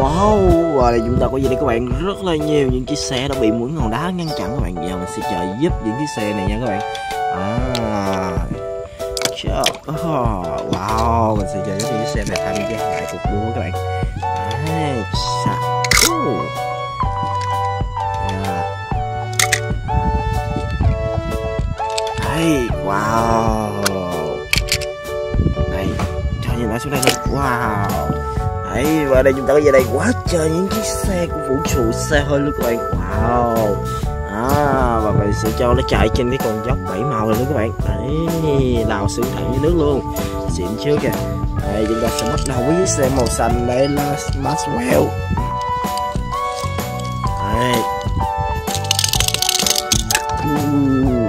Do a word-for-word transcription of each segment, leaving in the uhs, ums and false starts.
Wow, và chúng ta có gì đây các bạn, rất là nhiều những chiếc xe đã bị mũi ngòn đá ngăn chặn các bạn. Giờ mình sẽ trợ giúp những chiếc xe này nha các bạn. À, chờ, oh, wow, mình sẽ trợ giúp những chiếc xe này tham gia lại cuộc đua các bạn. À, xa, uh. yeah. Hey, wow, này, cho nhìn lại xuống đây thôi. Wow. Đấy, và đây chúng ta có về đây quá trời những chiếc xe của vũ trụ xe hơi luôn các bạn. Wow. À, và mình sẽ cho nó chạy trên cái con dốc bảy màu này luôn các bạn. Đấy, đào xương thẳng dưới nước luôn. Xịn chưa kìa. Đây, chúng ta sẽ bắt đầu với chiếc xe màu xanh, đây là Maxwell. Đấy.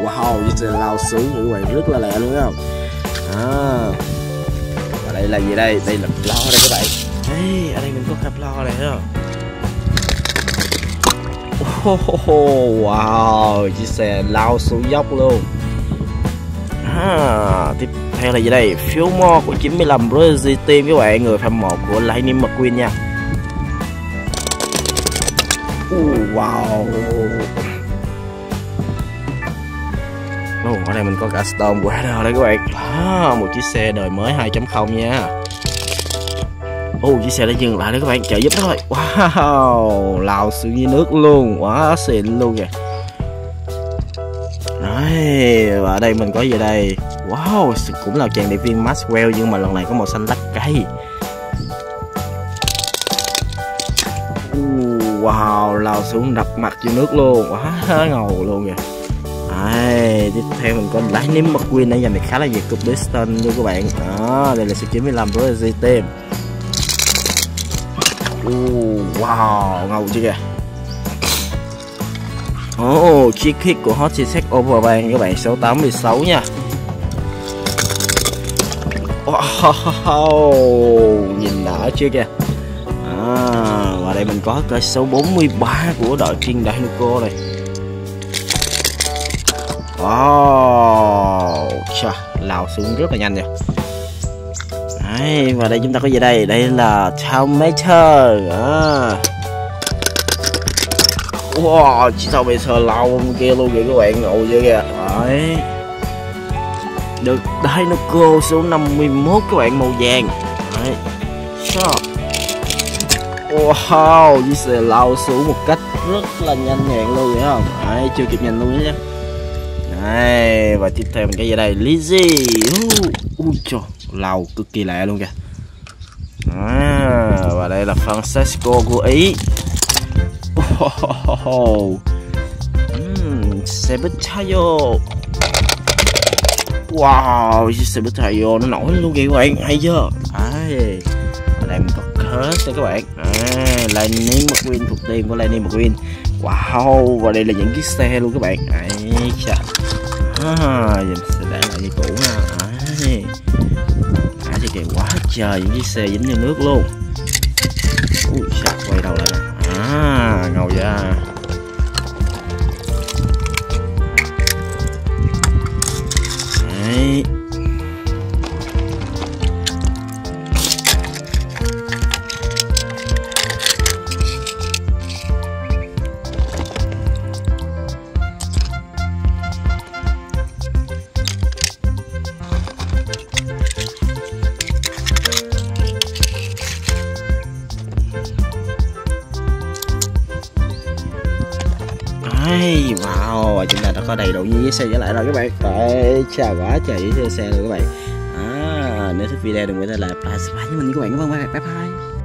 Wow, chiếc xe lao xuống các bạn, rất là lẹ luôn không? À. Và đây là gì đây? Đây là lo đây các bạn. Đấy, ở đây mình có cặp lo này đó. Oh, oh, oh, wow, chiếc xe lao xuống dốc luôn. À, tiếp theo là gì đây? Fillmore của chín mươi lăm Bruiser team các bạn, người fan một của Lightning McQueen nha. Oh, wow. Oh, ở đây mình có cả Stormwater đây các bạn. À, một chiếc xe đời mới hai chấm không nha. Ô, oh, chiếc xe đã dừng lại đấy các bạn, trợ giúp thôi. Wow, lao xuống dưới nước luôn, quá xịn luôn kìa. Đấy, và ở đây mình có gì đây? Wow, cũng là chàng điệp viên Maxwell nhưng mà lần này có màu xanh lá cây. Wow, lao xuống đập mặt dưới nước luôn, quá ngầu luôn kìa. Đấy, tiếp theo mình có Lightning McQueen nãy giờ này khá là nhiệt cục Boston luôn các bạn. Đó, đây là số chín mươi lăm đối với team. Oh, wow, ngầu chưa kìa. Oh, chiếc hit của Hot Cheese Overbang các bạn, số tám mươi sáu nha. Wow, nhìn đã chưa kìa. À, và đây mình có cái số bốn mươi ba của đội chuyên Dinoco này. Wow, chà, lao xuống rất là nhanh nha. Đấy, và đây chúng ta có gì đây? Đây là Tarmator. À. Wow, chỉ sau bây giờ lâu kia luôn kìa các bạn, ngầu chưa kìa. Đấy. Được Dinoco số năm mươi mốt các bạn, màu vàng. Đấy. Wow, chiếc xe lao xuống một cách rất là nhanh nhẹn luôn kìa không? Đấy, chưa kịp nhìn luôn đó nha. Đấy, và tiếp theo mình cái gì đây? Lizzie. Ui trời, lầu cực kỳ lạ luôn kìa. À, và đây là Francesco của Ý. Oh, oh, oh, oh. Mm, xe bít tayo. Wow, xe bít tayo nó nổi luôn kìa các bạn, hay chưa? Đấy. Ở đây mình có curse đây các bạn. À, Lightning McQueen thuộc team của Lightning McQueen. Wow, và đây là những chiếc xe luôn các bạn. Đấy, chà. À, giờ sẽ để lại như cũ ha. Đấy. Kìa, quá trời những chiếc xe dính vào nước luôn. Ui, sạc quay đầu lại nè. À, ngầu ra. Đấy. Wow, chúng ta đã có đầy đủ những chiếc xe trở lại rồi các bạn. Đấy, chào quá trời những chiếc xe rồi các bạn. À, nếu thích video đừng quên là subscribe với mình các bạn. Cảm ơn các bạn, bye bye.